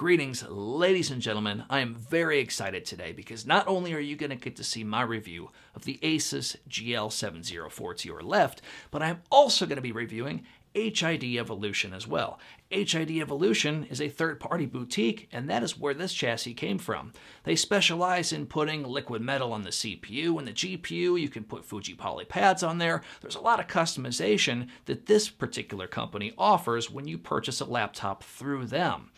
Greetings, ladies and gentlemen. I am very excited today because not only are you going to get to see my review of the Asus GL704 to your left, but I'm also going to be reviewing HID Evolution as well. HID Evolution is a third-party boutique, and that is where this chassis came from. They specialize in putting liquid metal on the CPU and the GPU. You can put Fujipoly pads on there. There's a lot of customization that this particular company offers when you purchase a laptop through them.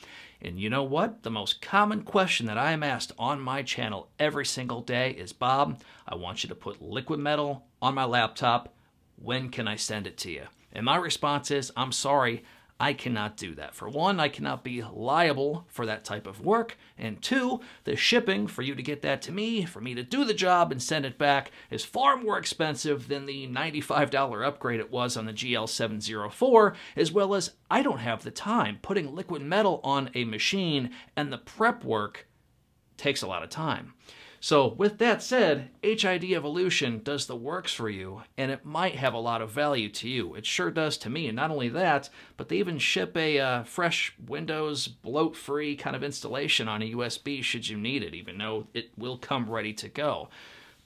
And you know what? The most common question that I am asked on my channel every single day is, Bob, I want you to put liquid metal on my laptop. When can I send it to you? And my response is, I'm sorry, I cannot do that. For one, I cannot be liable for that type of work. And two, the shipping for you to get that to me, for me to do the job and send it back is far more expensive than the $95 upgrade it was on the GL704, as well as I don't have the time. Putting liquid metal on a machine and the prep work takes a lot of time. So with that said, HID Evolution does the works for you, and it might have a lot of value to you. It sure does to me, and not only that, but they even ship a fresh Windows bloat-free kind of installation on a USB should you need it, even though it will come ready to go.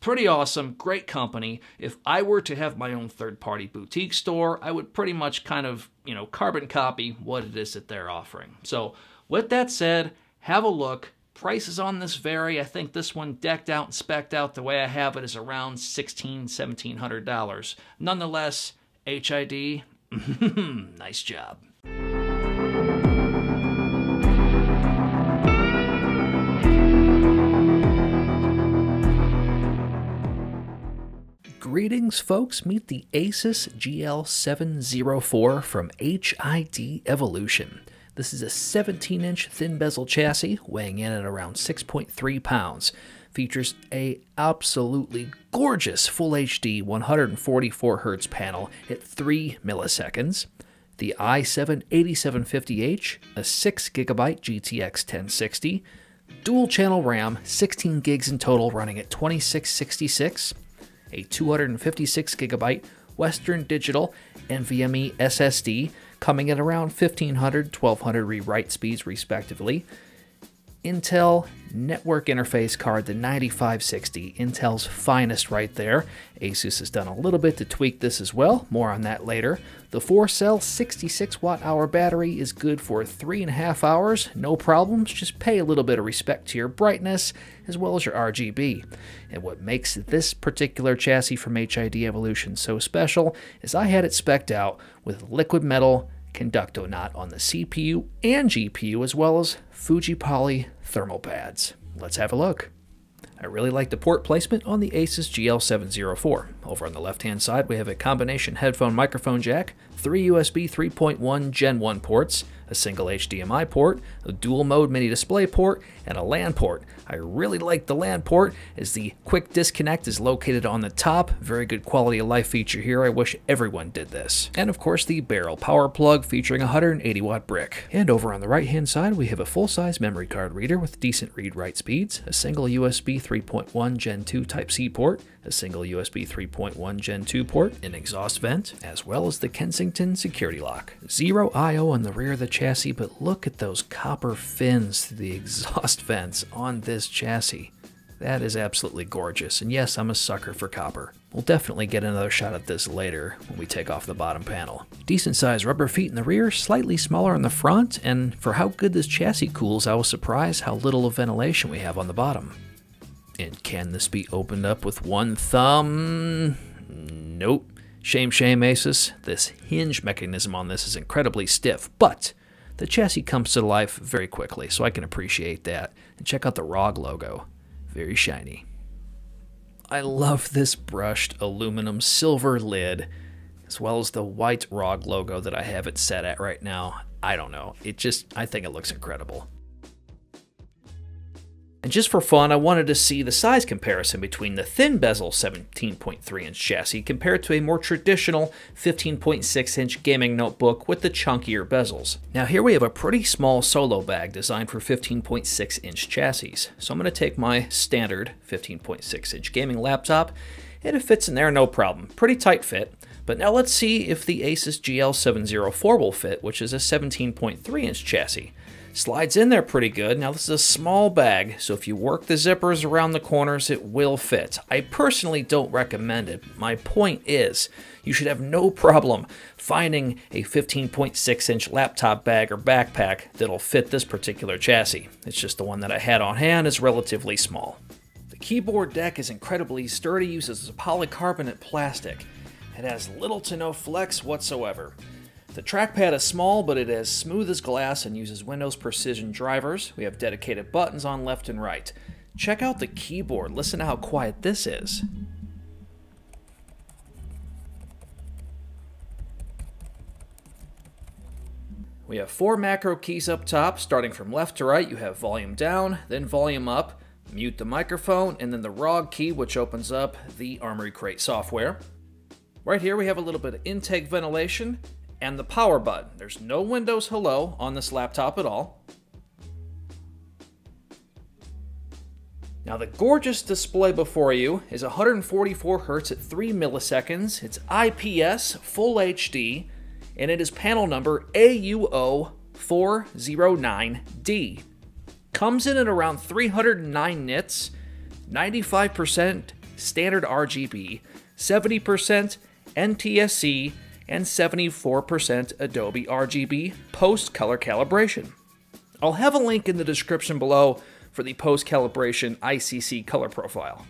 Pretty awesome, great company. If I were to have my own third-party boutique store, I would pretty much kind of, you know, carbon copy what it is that they're offering. So with that said, have a look. Prices on this vary. I think this one decked out and spec'd out the way I have it is around $1,600, $1,700. Nonetheless, HID, nice job. Greetings, folks. Meet the Asus GL704 from HID Evolution. This is a 17-inch thin bezel chassis weighing in at around 6.3 pounds. Features a absolutely gorgeous Full HD 144Hz panel at 3 milliseconds. The i7-8750H, a 6GB GTX 1060. Dual channel RAM, 16 gigs in total running at 2666. A 256GB Western Digital NVMe SSD, coming at around 1500, 1200 rewrite speeds respectively. Intel network interface card, the 9560, Intel's finest right there. Asus has done a little bit to tweak this as well, more on that later. The 4-cell 66 watt-hour battery is good for 3.5 hours, no problems, just pay a little bit of respect to your brightness as well as your RGB. And what makes this particular chassis from HID Evolution so special is I had it spec'd out with liquid metal Conductonaut on the CPU and GPU, as well as Fujipoly thermal pads. Let's have a look. I really like the port placement on the Asus GL704. Over on the left-hand side, we have a combination headphone microphone jack, 3 USB 3.1 Gen 1 ports, a single HDMI port, a dual mode mini display port, and a LAN port. I really like the LAN port as the quick disconnect is located on the top. Very good quality of life feature here. I wish everyone did this. And of course the barrel power plug featuring 180 watt brick. And over on the right hand side, we have a full-size memory card reader with decent read-write speeds, a single USB 3.1 Gen 2 Type-C port, a single USB 3.1 Gen 2 port, an exhaust vent, as well as the Kensington security lock. Zero I.O. on the rear of the chassis, but look at those copper fins to the exhaust vents on this chassis. That is absolutely gorgeous, and yes, I'm a sucker for copper. We'll definitely get another shot at this later when we take off the bottom panel. Decent sized rubber feet in the rear, slightly smaller on the front, and for how good this chassis cools, I was surprised how little of ventilation we have on the bottom. And can this be opened up with one thumb? Nope. Shame, shame, Asus. This hinge mechanism on this is incredibly stiff, but the chassis comes to life very quickly, so I can appreciate that. And check out the ROG logo. Very shiny. I love this brushed aluminum silver lid, as well as the white ROG logo that I have it set at right now. I don't know. I think it looks incredible. And just for fun, I wanted to see the size comparison between the thin bezel 17.3-inch chassis compared to a more traditional 15.6-inch gaming notebook with the chunkier bezels. Now here we have a pretty small solo bag designed for 15.6-inch chassis. So I'm going to take my standard 15.6-inch gaming laptop, and it fits in there no problem. Pretty tight fit. But now let's see if the Asus GL704 will fit, which is a 17.3-inch chassis. Slides in there pretty good. Now this is a small bag, so if you work the zippers around the corners, it will fit. I personally don't recommend it. My point is, you should have no problem finding a 15.6 inch laptop bag or backpack that'll fit this particular chassis. It's just the one that I had on hand is relatively small. The keyboard deck is incredibly sturdy, uses polycarbonate plastic. It has little to no flex whatsoever. The trackpad is small, but it is as smooth as glass and uses Windows Precision drivers. We have dedicated buttons on left and right. Check out the keyboard. Listen to how quiet this is. We have four macro keys up top. Starting from left to right, you have volume down, then volume up, mute the microphone, and then the ROG key, which opens up the Armory Crate software. Right here, we have a little bit of intake ventilation and the power button. There's no Windows Hello on this laptop at all. Now the gorgeous display before you is 144 Hz at 3 milliseconds. It's IPS, Full HD, and it is panel number AUO409D. Comes in at around 309 nits, 95% standard RGB, 70% NTSC, and 74% Adobe RGB post-color calibration. I'll have a link in the description below for the post-calibration ICC color profile.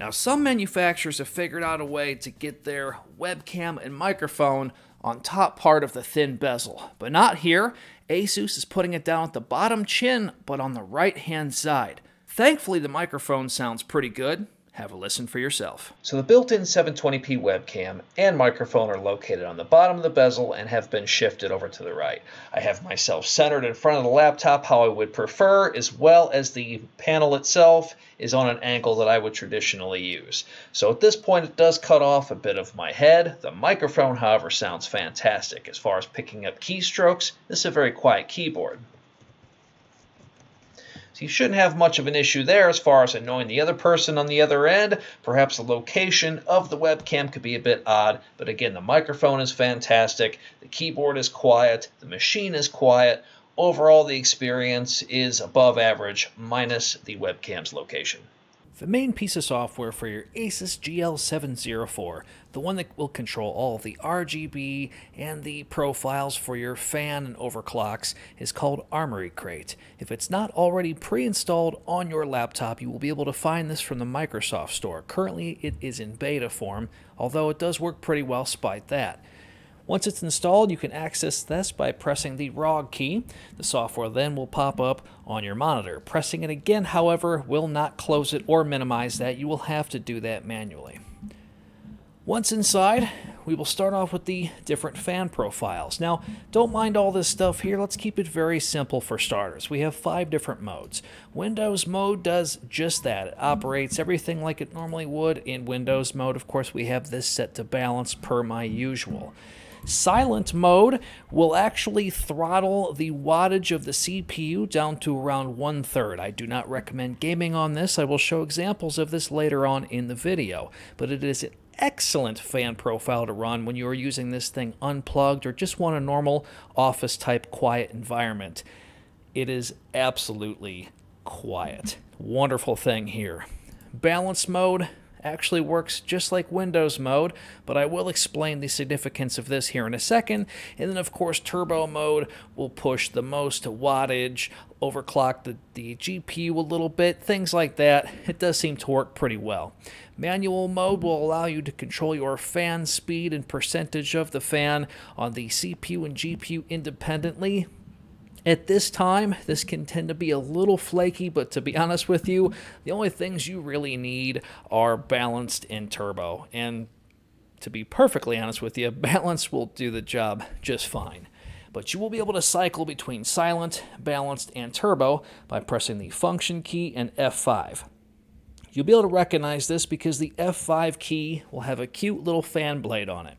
Now, some manufacturers have figured out a way to get their webcam and microphone on top part of the thin bezel, but not here. Asus is putting it down at the bottom chin, but on the right-hand side. Thankfully, the microphone sounds pretty good. Have a listen for yourself. So the built-in 720p webcam and microphone are located on the bottom of the bezel and have been shifted over to the right. I have myself centered in front of the laptop how I would prefer, as well as the panel itself is on an angle that I would traditionally use. So at this point it does cut off a bit of my head. The microphone, however, sounds fantastic. As far as picking up keystrokes, this is a very quiet keyboard. So you shouldn't have much of an issue there as far as annoying the other person on the other end. Perhaps the location of the webcam could be a bit odd, but again, the microphone is fantastic, the keyboard is quiet, the machine is quiet. Overall, the experience is above average, minus the webcam's location. The main piece of software for your Asus GL704, the one that will control all the RGB and the profiles for your fan and overclocks, is called Armory Crate. If it's not already pre-installed on your laptop, you will be able to find this from the Microsoft Store. Currently, it is in beta form, although it does work pretty well despite that. Once it's installed, you can access this by pressing the ROG key. The software then will pop up on your monitor. Pressing it again, however, will not close it or minimize that. You will have to do that manually. Once inside, we will start off with the different fan profiles. Now, don't mind all this stuff here. Let's keep it very simple for starters. We have 5 different modes. Windows mode does just that. It operates everything like it normally would in Windows mode. Of course, we have this set to balance per my usual. Silent mode will actually throttle the wattage of the CPU down to around 1/3. I do not recommend gaming on this. I will show examples of this later on in the video, but it is an excellent fan profile to run when you are using this thing unplugged or just want a normal office type quiet environment. It is absolutely quiet. Wonderful thing here. Balance mode actually works just like Windows mode, but I will explain the significance of this here in a second. And then of course turbo mode will push the most wattage, overclock the GPU a little bit, things like that. It does seem to work pretty well. Manual mode will allow you to control your fan speed and percentage of the fan on the CPU and GPU independently. At this time, this can tend to be a little flaky, but to be honest with you, the only things you really need are balanced and turbo. And to be perfectly honest with you, balance will do the job just fine. But you will be able to cycle between silent, balanced, and turbo by pressing the function key and F5. You'll be able to recognize this because the F5 key will have a cute little fan blade on it.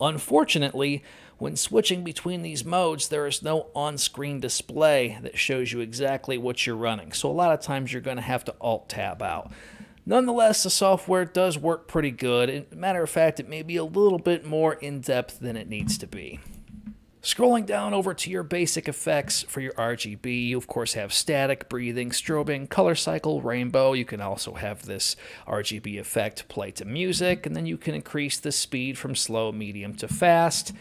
Unfortunately, when switching between these modes, there is no on-screen display that shows you exactly what you're running, so a lot of times you're going to have to Alt-Tab out. Nonetheless, the software does work pretty good. As a matter of fact, it may be a little bit more in-depth than it needs to be. Scrolling down over to your basic effects for your RGB, you of course have static, breathing, strobing, color cycle, rainbow. You can also have this RGB effect play to music, and then you can increase the speed from slow, medium to fast.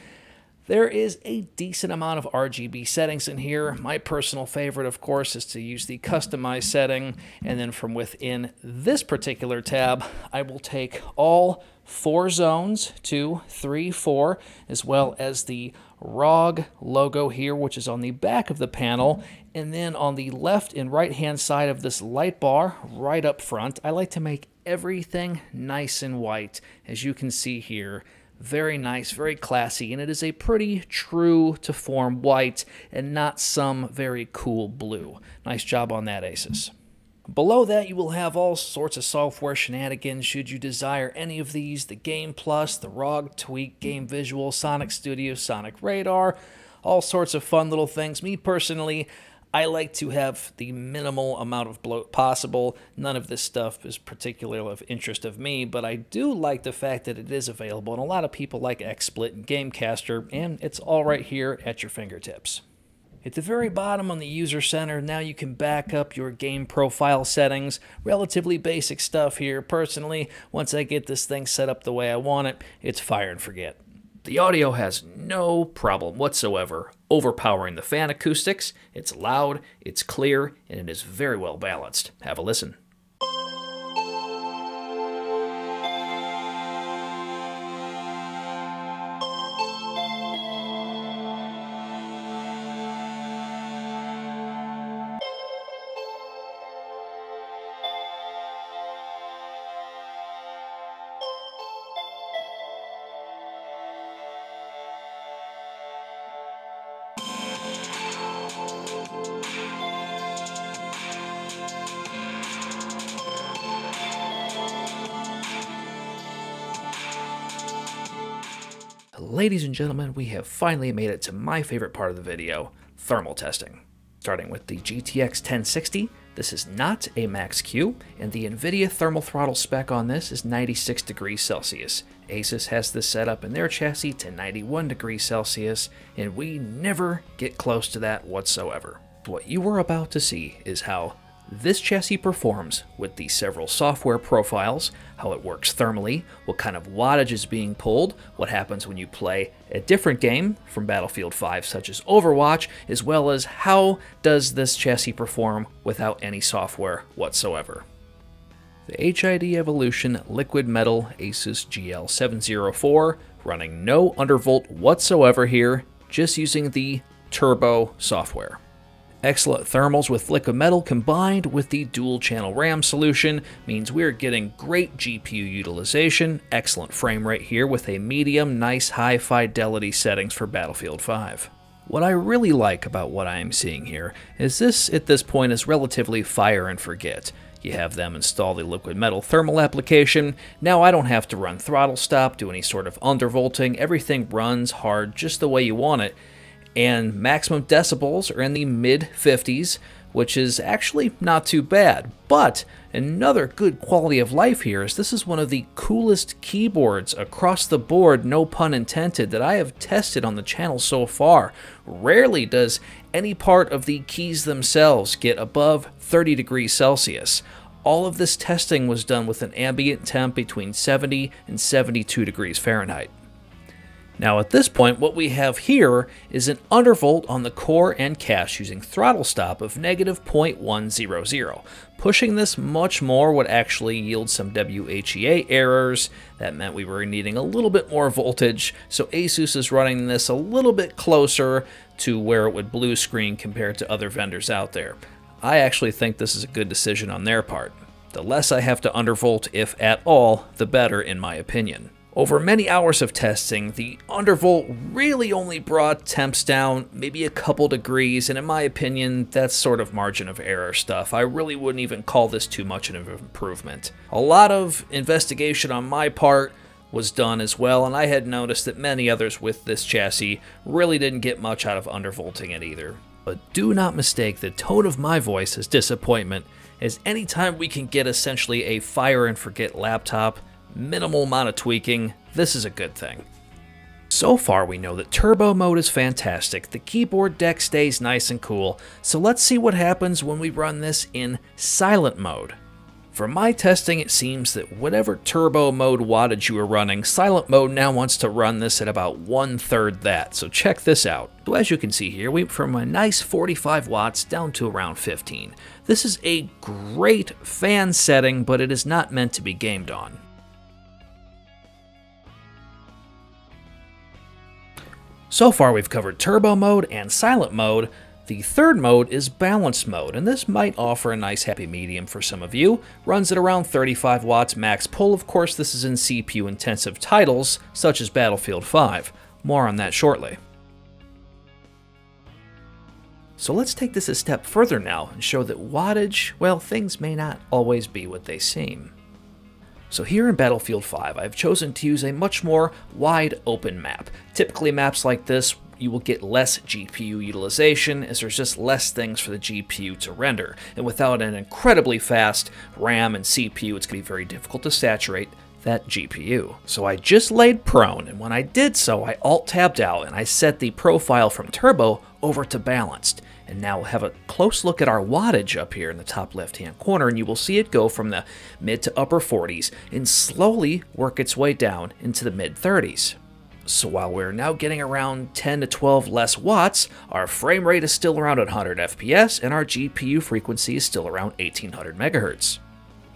There is a decent amount of RGB settings in here. My personal favorite, of course, is to use the customize setting. And then from within this particular tab, I will take all 4 zones, 2, 3, 4, as well as the ROG logo here, which is on the back of the panel. And then on the left and right hand side of this light bar right up front, I like to make everything nice and white, as you can see here. Very nice, very classy, and it is a pretty true to form white and not some very cool blue. Nice job on that, Asus. Below that, you will have all sorts of software shenanigans should you desire any of these. The Game Plus, the ROG Tweak, Game Visual, Sonic Studio, Sonic Radar, all sorts of fun little things. Me personally, I like to have the minimal amount of bloat possible. None of this stuff is particularly of interest of me, but I do like the fact that it is available, and a lot of people like XSplit and Gamecaster, and it's all right here at your fingertips. At the very bottom on the user center, now you can back up your game profile settings. Relatively basic stuff here. Personally, once I get this thing set up the way I want it, it's fire and forget. The audio has no problem whatsoever overpowering the fan acoustics. It's loud, it's clear, and it is very well balanced. Have a listen. Ladies and gentlemen, we have finally made it to my favorite part of the video, thermal testing. Starting with the GTX 1060, this is not a Max-Q, and the NVIDIA thermal throttle spec on this is 96 degrees Celsius. Asus has this set up in their chassis to 91 degrees Celsius, and we never get close to that whatsoever. What you are about to see is how this chassis performs with the several software profiles, how it works thermally, what kind of wattage is being pulled, what happens when you play a different game from Battlefield 5 such as Overwatch, as well as how does this chassis perform without any software whatsoever. The HID Evolution Liquid Metal Asus GL704, running no undervolt whatsoever here, just using the turbo software. Excellent thermals with liquid metal combined with the dual channel RAM solution means we're getting great GPU utilization, excellent frame rate here with a medium, nice high fidelity settings for Battlefield 5. What I really like about what I am seeing here is this at this point is relatively fire and forget. You have them install the liquid metal thermal application. Now I don't have to run throttle stop, do any sort of undervolting, everything runs hard just the way you want it. And maximum decibels are in the mid-50s, which is actually not too bad. But another good quality of life here is this is one of the coolest keyboards across the board, no pun intended, that I have tested on the channel so far. Rarely does any part of the keys themselves get above 30 degrees Celsius. All of this testing was done with an ambient temp between 70 and 72 degrees Fahrenheit. Now at this point, what we have here is an undervolt on the core and cache using throttle stop of negative 0.100. Pushing this much more would actually yield some WHEA errors. That meant we were needing a little bit more voltage, so Asus is running this a little bit closer to where it would blue screen compared to other vendors out there. I actually think this is a good decision on their part. The less I have to undervolt, if at all, the better in my opinion. Over many hours of testing, the undervolt really only brought temps down maybe a couple degrees, and in my opinion, that's sort of margin of error stuff. I really wouldn't even call this too much an improvement. A lot of investigation on my part was done as well, and I had noticed that many others with this chassis really didn't get much out of undervolting it either. But do not mistake the tone of my voice as disappointment, as anytime we can get essentially a fire and forget laptop, minimal amount of tweaking, this is a good thing. So far we know that turbo mode is fantastic, the keyboard deck stays nice and cool, so let's see what happens when we run this in silent mode. For my testing, it seems that whatever turbo mode wattage you were running, silent mode now wants to run this at about 1/3 that, so check this out. So as you can see here, we went from a nice 45 watts down to around 15. This is a great fan setting, but it is not meant to be gamed on. So far we've covered turbo mode and silent mode. The third mode is balanced mode, and this might offer a nice happy medium for some of you. Runs at around 35 watts max pull. Of course, this is in CPU intensive titles such as Battlefield 5. More on that shortly. So let's take this a step further now and show that wattage, well, things may not always be what they seem. So here in Battlefield 5, I've chosen to use a much more wide open map. Typically maps like this, you will get less GPU utilization as there's just less things for the GPU to render. And without an incredibly fast RAM and CPU, it's going to be very difficult to saturate that GPU. So I just laid prone, and when I did so, I alt-tabbed out and I set the profile from turbo over to balanced. And now we'll have a close look at our wattage up here in the top left-hand corner, and you will see it go from the mid to upper 40s and slowly work its way down into the mid 30s. So while we're now getting around 10 to 12 less watts, our frame rate is still around 100 FPS, and our GPU frequency is still around 1800 MHz.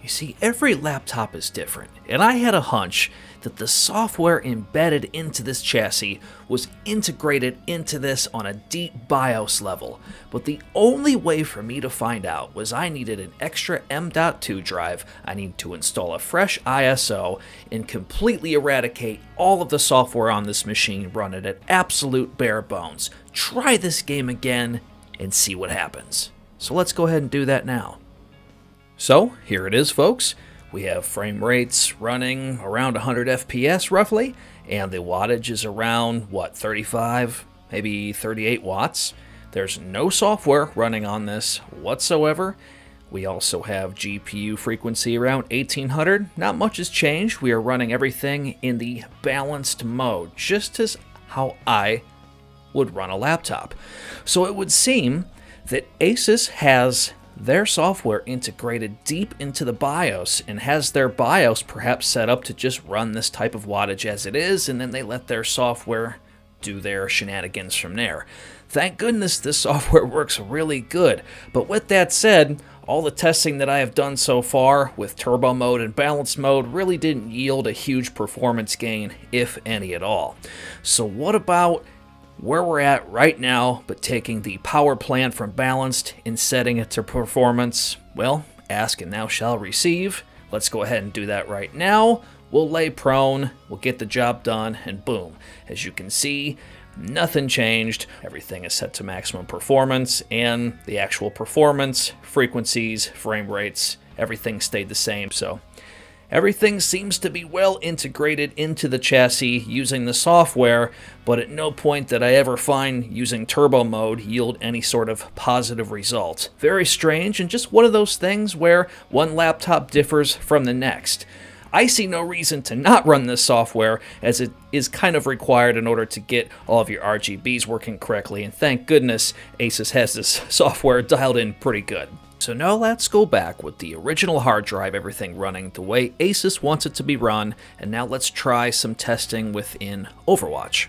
You see, every laptop is different, and I had a hunch that the software embedded into this chassis was integrated into this on a deep BIOS level, but the only way for me to find out was I needed an extra M.2 drive, I need to install a fresh ISO, and completely eradicate all of the software on this machine, run it at absolute bare bones. Try this game again and see what happens. So let's go ahead and do that now. So here it is, folks. We have frame rates running around 100 FPS roughly, and the wattage is around, what, 35, maybe 38 watts. There's no software running on this whatsoever. We also have GPU frequency around 1800. Not much has changed. We are running everything in the balanced mode, just as how I would run a laptop. So it would seem that Asus has their software integrated deep into the BIOS and has their BIOS perhaps set up to just run this type of wattage as it is, and then they let their software do their shenanigans from there. Thank goodness this software works really good. But with that said, all the testing that I have done so far with turbo mode and balance mode really didn't yield a huge performance gain, if any at all. So what about where we're at right now, but taking the power plant from balanced and setting it to performance? Well, ask and thou shall receive. Let's go ahead and do that right now. We'll lay prone, we'll get the job done, and boom. As you can see, nothing changed. Everything is set to maximum performance, and the actual performance, frequencies, frame rates, everything stayed the same. So everything seems to be well integrated into the chassis using the software, but at no point did I ever find using turbo mode yield any sort of positive result. Very strange, and just one of those things where one laptop differs from the next. I see no reason to not run this software, as it is kind of required in order to get all of your RGBs working correctly, and thank goodness Asus has this software dialed in pretty good. So now let's go back with the original hard drive, everything running the way Asus wants it to be run, and now let's try some testing within Overwatch.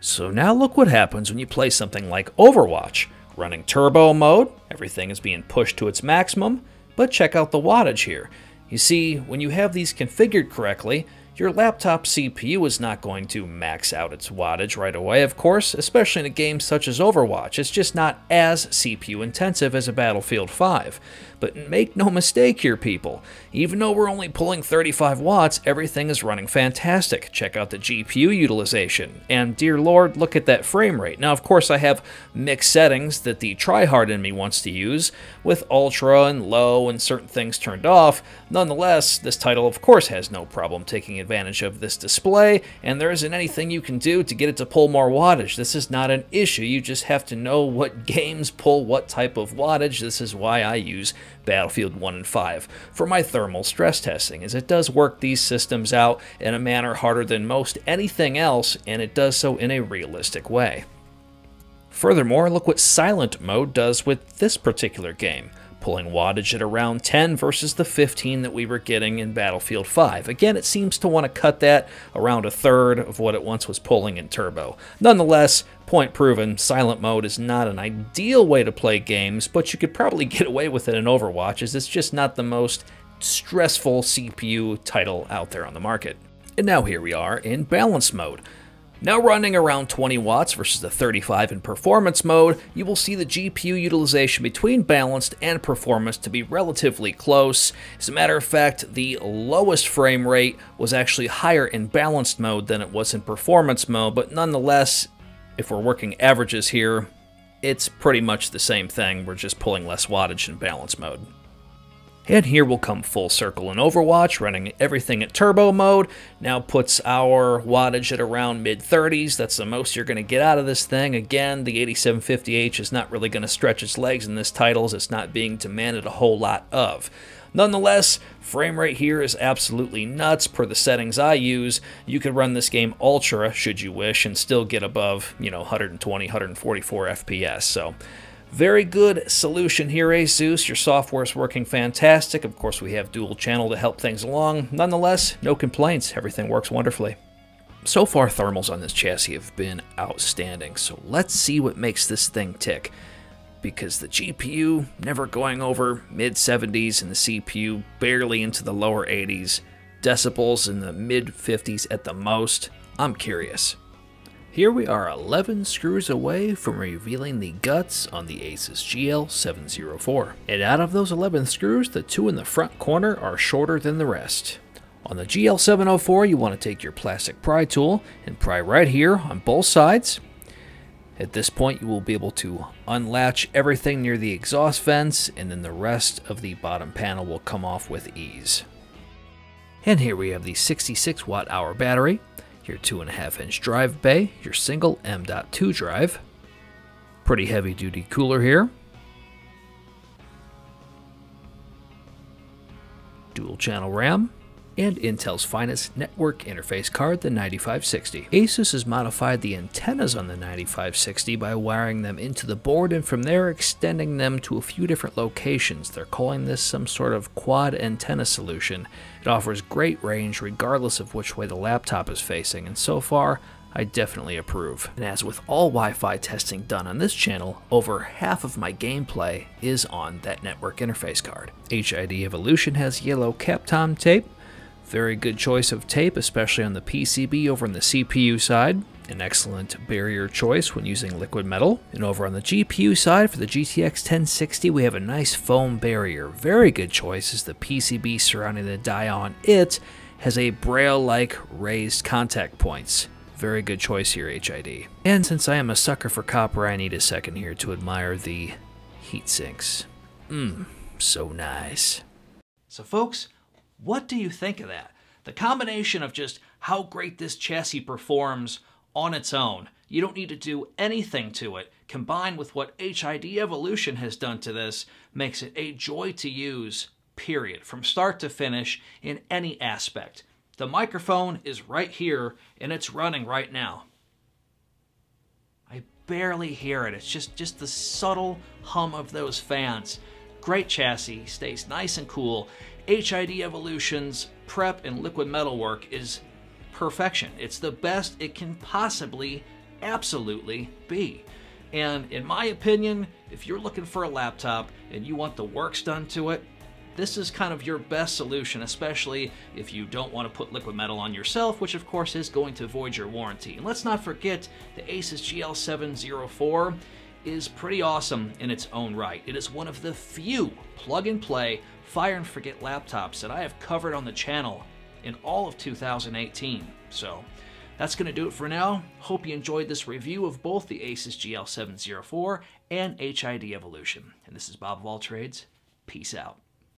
So now look what happens when you play something like Overwatch. Running turbo mode, everything is being pushed to its maximum, but check out the wattage here. You see, when you have these configured correctly, your laptop CPU is not going to max out its wattage right away, of course, especially in a game such as Overwatch. It's just not as CPU intensive as a Battlefield 5. But make no mistake here, people. Even though we're only pulling 35 watts, everything is running fantastic. Check out the GPU utilization. And dear Lord, look at that frame rate. Now, of course, I have mixed settings that the tryhard in me wants to use, with ultra and low and certain things turned off. Nonetheless, this title, of course, has no problem taking it advantage of this display, and there isn't anything you can do to get it to pull more wattage. This is not an issue. You just have to know what games pull what type of wattage. This is why I use Battlefield 1 and 5 for my thermal stress testing, as it does work these systems out in a manner harder than most anything else, and it does so in a realistic way. Furthermore, look what silent mode does with this particular game, pulling wattage at around 10 versus the 15 that we were getting in Battlefield 5. Again, it seems to want to cut that around a third of what it once was pulling in Turbo. Nonetheless, point proven, silent mode is not an ideal way to play games, but you could probably get away with it in Overwatch, as it's just not the most stressful CPU title out there on the market. And now here we are in balance mode. Now running around 20 watts versus the 35 in performance mode, you will see the GPU utilization between balanced and performance to be relatively close. As a matter of fact, the lowest frame rate was actually higher in balanced mode than it was in performance mode, but nonetheless, if we're working averages here, it's pretty much the same thing. We're just pulling less wattage in balance mode. And here we'll come full circle in Overwatch, running everything at turbo mode. Now puts our wattage at around mid-30s. That's the most you're going to get out of this thing. Again, the 8750H is not really going to stretch its legs in this title, as it's not being demanded a whole lot of. Nonetheless, frame rate here is absolutely nuts per the settings I use. You could run this game ultra, should you wish, and still get above, 120, 144 FPS. So, very good solution here, Asus. Your software is working fantastic. Of course, we have dual channel to help things along. Nonetheless, no complaints. Everything works wonderfully. So far, thermals on this chassis have been outstanding. So let's see what makes this thing tick. Because the GPU never going over mid-70s and the CPU barely into the lower 80s. Decibels in the mid-50s at the most. I'm curious. Here we are 11 screws away from revealing the guts on the Asus GL704. And out of those 11 screws, the two in the front corner are shorter than the rest. On the GL704, you want to take your plastic pry tool and pry right here on both sides. At this point, you will be able to unlatch everything near the exhaust vents, and then the rest of the bottom panel will come off with ease. And here we have the 66 watt-hour battery, your 2.5-inch drive bay, your single M.2 drive, pretty heavy-duty cooler here, dual-channel RAM, and Intel's finest network interface card, the 9560. Asus has modified the antennas on the 9560 by wiring them into the board and from there extending them to a few different locations. They're calling this some sort of quad antenna solution. It offers great range regardless of which way the laptop is facing, and so far, I definitely approve. And as with all Wi-Fi testing done on this channel, over half of my gameplay is on that network interface card. HID Evolution has yellow Kapton tape. Very good choice of tape, especially on the PCB over on the CPU side. An excellent barrier choice when using liquid metal. And over on the GPU side for the GTX 1060, we have a nice foam barrier. Very good choice, as the PCB surrounding the die on it has a braille-like raised contact points. Very good choice here, HID. And since I am a sucker for copper, I need a second here to admire the heat sinks. So nice. So folks, what do you think of that? The combination of just how great this chassis performs on its own, you don't need to do anything to it, combined with what HID Evolution has done to this, makes it a joy to use, period, from start to finish in any aspect. The microphone is right here, and it's running right now. I barely hear it. It's just the subtle hum of those fans. Great chassis, stays nice and cool. HID Evolution's prep and liquid metal work is perfection. It's the best it can possibly, absolutely be. And in my opinion, if you're looking for a laptop and you want the works done to it, this is kind of your best solution, especially if you don't want to put liquid metal on yourself, which of course is going to void your warranty. And let's not forget, the Asus GL704 is pretty awesome in its own right. It is one of the few plug-and-play, fire-and-forget laptops that I have covered on the channel in all of 2018. So that's going to do it for now. Hope you enjoyed this review of both the Asus GL704 and HID Evolution. And this is Bob of All Trades. Peace out.